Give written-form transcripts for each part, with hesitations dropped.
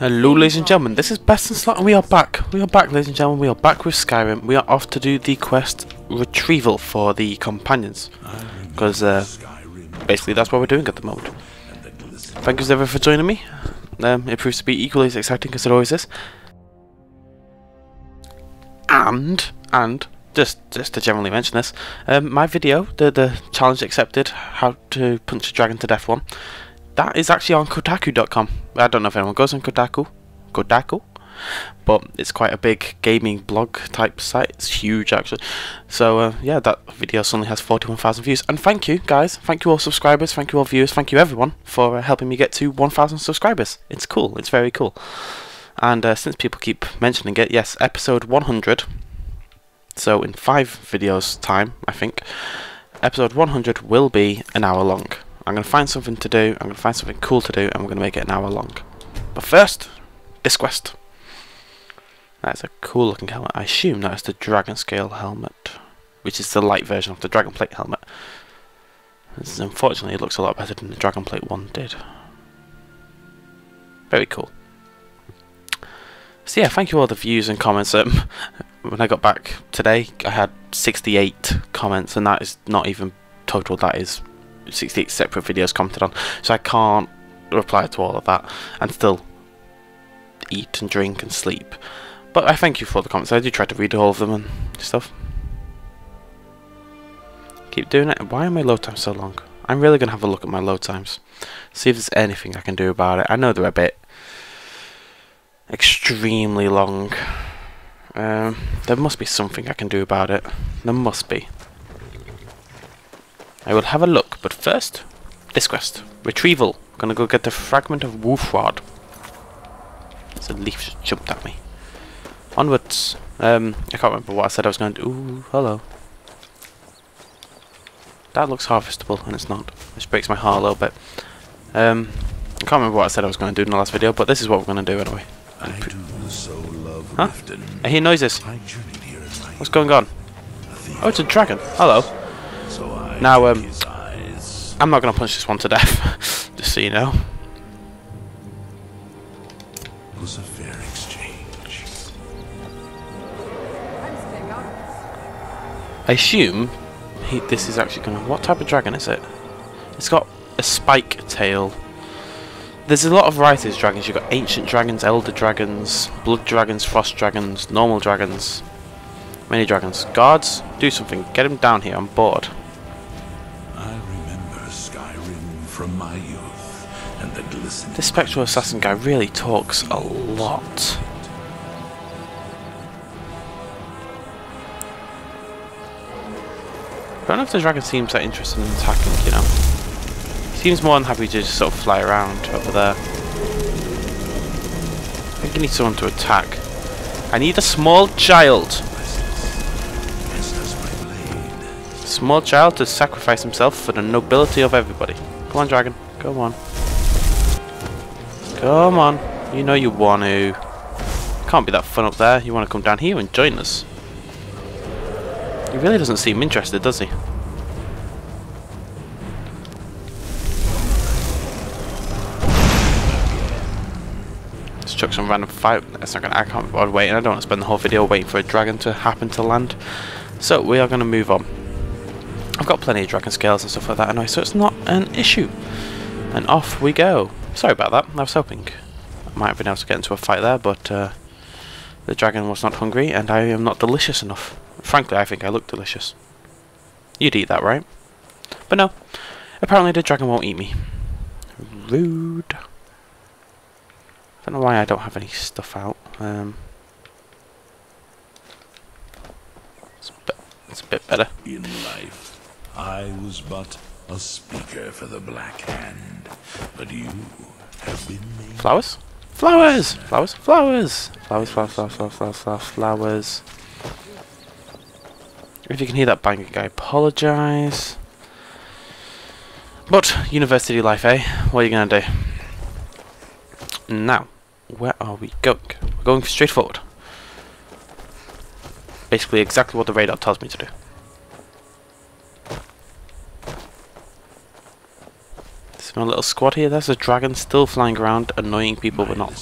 Hello ladies and gentlemen, this is Best in Slot and we are back. We are back ladies and gentlemen, we are back with Skyrim. We are off to do the quest Retrieval for the Companions. Because basically that's what we're doing at the moment. Thank you everyone for joining me. It proves to be equally as exciting as it always is. And, just to generally mention this, my video, the challenge accepted, how to punch a dragon to death one, that is actually on Kotaku.com. I don't know if anyone goes on Kotaku, but it's quite a big gaming blog type site. It's huge actually. So yeah, that video suddenly has 41,000 views. And thank you guys, thank you all subscribers, thank you all viewers, thank you everyone for helping me get to 1,000 subscribers. It's cool. It's very cool. And since people keep mentioning it, yes, episode 100. So in 5 videos time, I think episode 100 will be an hour long. I'm going to find something to do, I'm going to find something cool to do, and we're going to make it an hour long. But first, this quest. That's a cool looking helmet. I assume that is the Dragon Scale helmet, which is the light version of the Dragon Plate helmet. This is, unfortunately, it looks a lot better than the Dragon Plate one did. Very cool. So yeah, thank you all the views and comments. When I got back today, I had 68 comments, and that is not even total, that is 68 separate videos commented on, so I can't reply to all of that and still eat and drink and sleep. But I thank you for the comments. I do try to read all of them and stuff. Keep doing it. Why are my load times so long? I'm really going to have a look at my load times, see if there's anything I can do about it. I know they're a bit extremely long. There must be something I can do about it. There must be. I will have a look, but first, this quest. Retrieval. I'm gonna go get the fragment of Wolf Rod. There's a leaf just jumped at me. Onwards. I can't remember what I said I was going to do. Ooh, hello. That looks harvestable, and it's not. This breaks my heart a little bit. I can't remember what I said I was going to do in the last video, but this is what we're going to do anyway. I do so love Rifton. Huh? I hear noises. What's going on? Oh, it's a dragon. Hello. Now, I'm not going to punch this one to death, just so you know. It was a fair exchange. I assume this is actually going to... What type of dragon is it? It's got a spike tail. There's a lot of varieties of dragons. You've got ancient dragons, elder dragons, blood dragons, frost dragons, normal dragons. Many dragons. Guards, do something. Get him down here. I'm bored. From my youth, and the glistening. This spectral assassin guy really talks a lot. I don't know if the dragon seems that interested in attacking, you know. He seems more than happy to just sort of fly around over there. I think he needs someone to attack. I need a small child! Small child to sacrifice himself for the nobility of everybody. Come on, dragon. Come on. Come on. You know you want to. Can't be that fun up there. You want to come down here and join us. He really doesn't seem interested, does he? Let's chuck some random fight. That's not gonna. I can't. I'm waiting. I don't want to spend the whole video waiting for a dragon to happen to land. So we are going to move on. I've got plenty of dragon scales and stuff like that anyway, so it's not an issue. And off we go. Sorry about that, I was hoping I might have been able to get into a fight there, but the dragon was not hungry and I am not delicious enough. Frankly, I think I look delicious. You'd eat that, right? But no, apparently the dragon won't eat me. Rude. I don't know why I don't have any stuff out. It's a bit better. In life, I was but a speaker for the Black Hand, but you have been made. Flowers? Flowers! Flowers! Flowers! Flowers! Flowers! Flowers! Flowers! Flowers! Flowers! Flowers! If you can hear that banging, I apologise. But university life, eh? What are you gonna do? Now, where are we going? We're going straight forward. Basically, exactly what the radar tells me to do. My little squad here. There's a dragon still flying around, annoying people, but not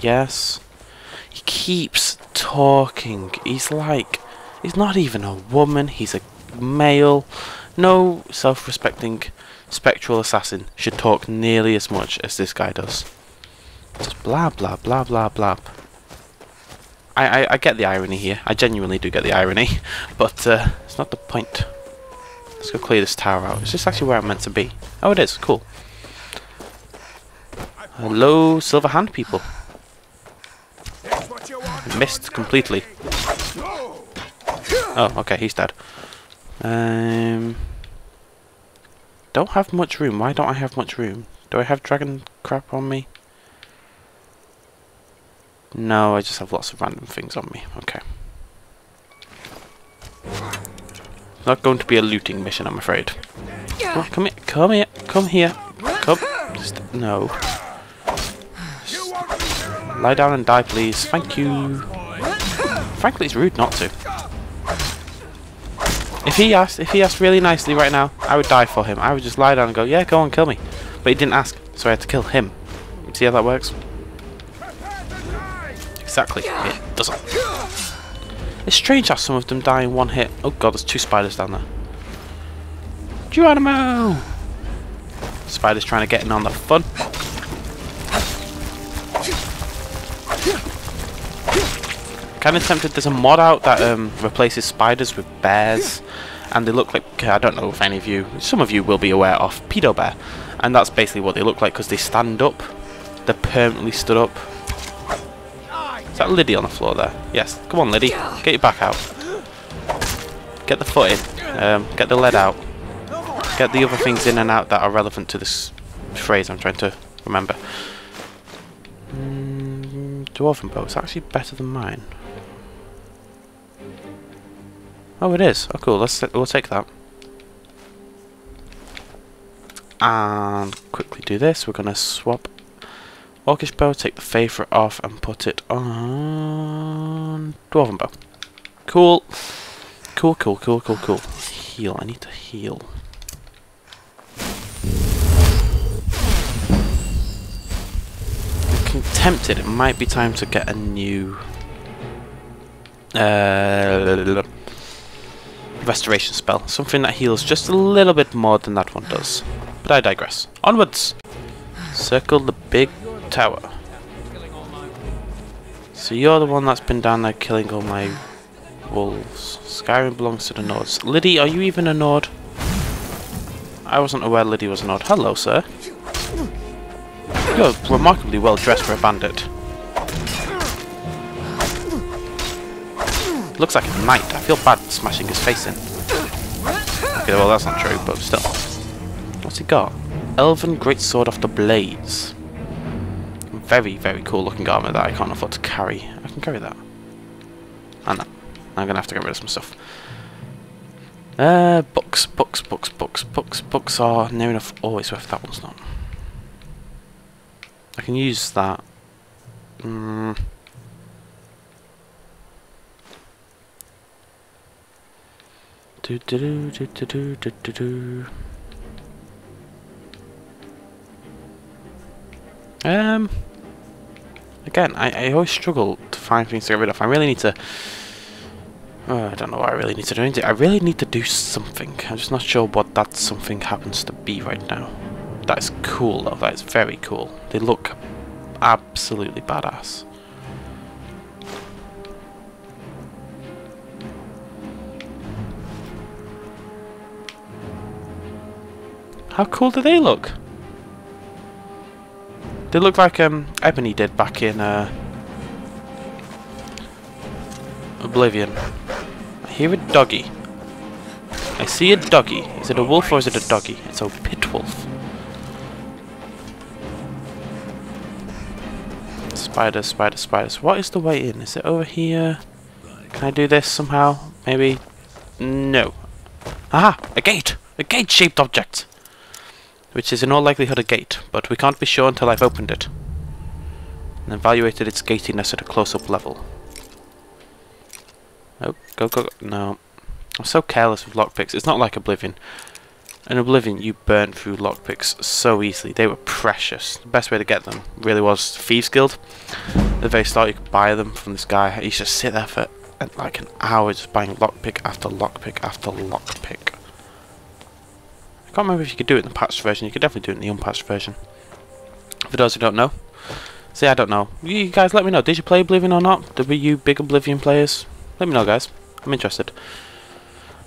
yes. He keeps talking. He's like, he's not even a woman, he's a male. No self-respecting spectral assassin should talk nearly as much as this guy does. Just blah blah blah blah blah. I get the irony here. I genuinely do get the irony, but it's not the point. Let's go clear this tower out. Is this actually where I'm meant to be? Oh, it is. Cool. Hello, Silver Hand people. I missed completely. Oh, okay, he's dead. Don't have much room. Why don't I have much room? Do I have dragon crap on me? No, I just have lots of random things on me. Okay. Not going to be a looting mission, I'm afraid. Oh, come here, come here, come here. Come. No. Just lie down and die, please. Thank you. Frankly, it's rude not to. If he asked really nicely right now, I would die for him. I would just lie down and go, yeah, go on, kill me. But he didn't ask, so I had to kill him. See how that works? Exactly. It doesn't. It's strange how some of them die in one hit. Oh god, there's two spiders down there. Geronimo! Spider's trying to get in on the fun. Kinda tempted, there's a mod out that replaces spiders with bears, and they look like, I don't know if any of you, some of you will be aware of Pedo Bear, and that's basically what they look like because they stand up. They're permanently stood up. Is that Liddy on the floor there? Yes, come on Liddy, get your back out. Get the foot in, get the lead out, get the other things in and out that are relevant to this phrase I'm trying to remember. Dwarven bow, it's actually better than mine. Oh, it is. Oh, cool. We'll take that. And quickly do this. We're going to swap Orcish bow, take the favourite off and put it on Dwarven bow. Cool. Cool, cool, cool, cool, cool. Heal. I need to heal. I'm tempted. It might be time to get a new... restoration spell, something that heals just a little bit more than that one does. But I digress. Onwards! Circle the big tower. So you're the one that's been down there killing all my wolves. Skyrim belongs to the Nords. Liddy, are you even a Nord? I wasn't aware Liddy was a Nord. Hello, sir. You're remarkably well dressed for a bandit. Looks like a knight. I feel bad smashing his face in. Okay, well that's not true, but still. What's he got? Elven greatsword off the blades. Very, very cool looking armour that I can't afford to carry. I can carry that. And I'm gonna have to get rid of some stuff. Books, books, books, books, books, books are near enough. Oh, it's worth that one's not. I can use that. Again, I always struggle to find things to get rid of. I really need to... I don't know what I really need to do. I really need to do something. I'm just not sure what that something happens to be right now. That is cool though. That is very cool. They look absolutely badass. How cool do they look? They look like Ebony did back in Oblivion. I hear a doggy. I see a doggy. Is it a wolf or is it a doggy? It's a pit wolf. Spiders, spiders, spiders. What is the way in? Is it over here? Can I do this somehow? Maybe? No. Aha! A gate! A gate-shaped object! Which is in all likelihood a gate, but we can't be sure until I've opened it and evaluated its gatiness at a close-up level. Oh, go, go, go. No. I'm so careless with lockpicks. It's not like Oblivion. In Oblivion, you burned through lockpicks so easily. They were precious. The best way to get them really was Thieves Guild. At the very start, you could buy them from this guy. He used to sit there for like an hour just buying lockpick after lockpick after lockpick. I can't remember if you could do it in the patched version. You could definitely do it in the unpatched version. For those who don't know. See, I don't know. You guys let me know. Did you play Oblivion or not? Were you big Oblivion players? Let me know, guys. I'm interested.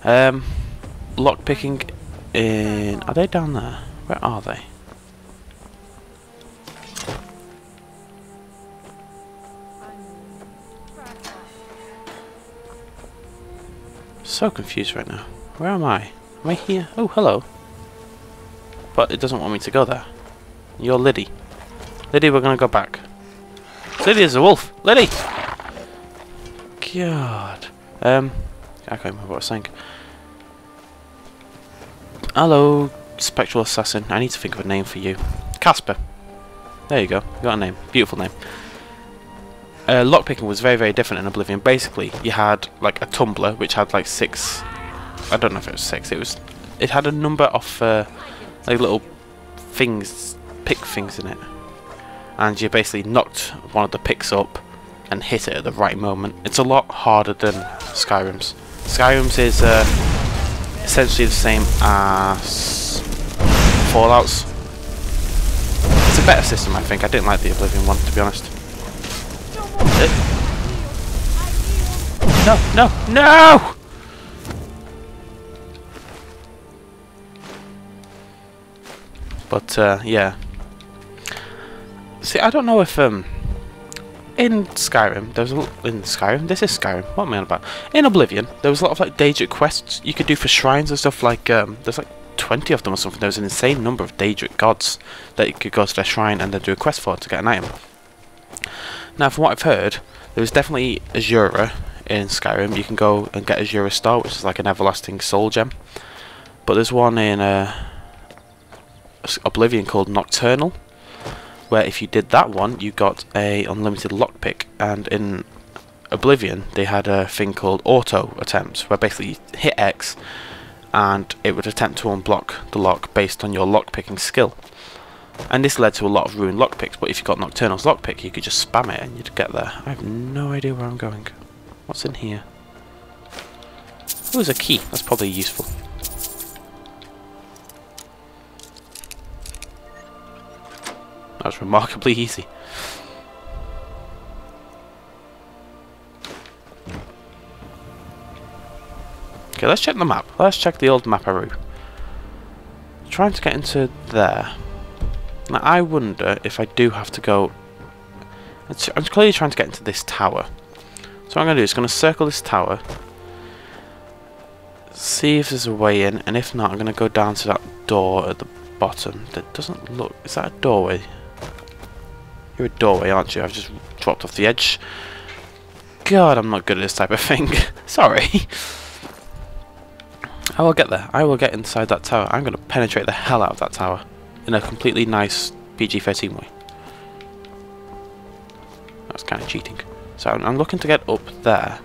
Lockpicking in... Are they down there? Where are they? So confused right now. Where am I? Am I here? Oh, hello. But it doesn't want me to go there. You're Liddy. Liddy, we're going to go back. Liddy is a wolf. Liddy! God. I can't remember what I was saying. Hello, Spectral Assassin. I need to think of a name for you. Casper. There you go. You got a name. Beautiful name. Lockpicking was very, very different in Oblivion. Basically, you had like a tumbler, which had like six... I don't know if it was six. It had a number of like little things, pick things in it. And you basically knocked one of the picks up and hit it at the right moment. It's a lot harder than Skyrim's. Skyrim's is essentially the same as Fallout's. It's a better system, I think. I didn't like the Oblivion one, to be honest. No, no, no! But, yeah. See, I don't know if, in Skyrim, there was a lot... In Skyrim? This is Skyrim. What am I on about? In Oblivion, there was a lot of, like, Daedric quests you could do for shrines and stuff, like, there's, like, 20 of them or something. There was an insane number of Daedric gods that you could go to their shrine and then do a quest for to get an item. Now, from what I've heard, there was definitely Azura in Skyrim. You can go and get Azura Star, which is, like, an everlasting soul gem. But there's one in, Oblivion called Nocturnal, where if you did that one you got a unlimited lockpick. And in Oblivion they had a thing called auto attempts, where basically you hit X and it would attempt to unblock the lock based on your lockpicking skill. And this led to a lot of ruined lockpicks, but if you got Nocturnal's lockpick you could just spam it and you'd get there. I have no idea where I'm going. What's in here? Oh, there's a key. That's probably useful. That was remarkably easy. Okay, let's check the map. Let's check the old map-a-roo. Trying to get into there. Now, I wonder if I do have to go... I'm clearly trying to get into this tower. So what I'm going to do is going to circle this tower. See if there's a way in. And if not, I'm going to go down to that door at the bottom. That doesn't look... Is that a doorway? You're a doorway, aren't you? I've just dropped off the edge. God, I'm not good at this type of thing. Sorry. I will get there. I will get inside that tower. I'm going to penetrate the hell out of that tower in a completely nice PG-13 way. That's kind of cheating. So I'm looking to get up there,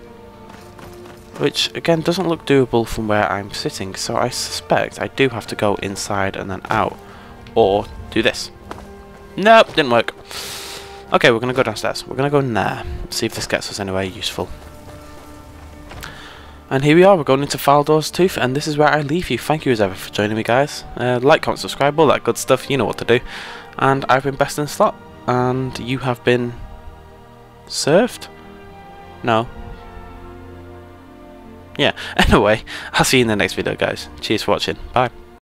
which again doesn't look doable from where I'm sitting. So I suspect I do have to go inside and then out, or do this. Nope, didn't work. Okay, we're going to go downstairs. We're going to go in there. See if this gets us anywhere useful. And here we are. We're going into Faldor's Tooth, and this is where I leave you. Thank you as ever for joining me, guys. Like, comment, subscribe, all that good stuff. You know what to do. And I've been Best in Slot, and you have been... served? No. Yeah, anyway, I'll see you in the next video, guys. Cheers for watching. Bye.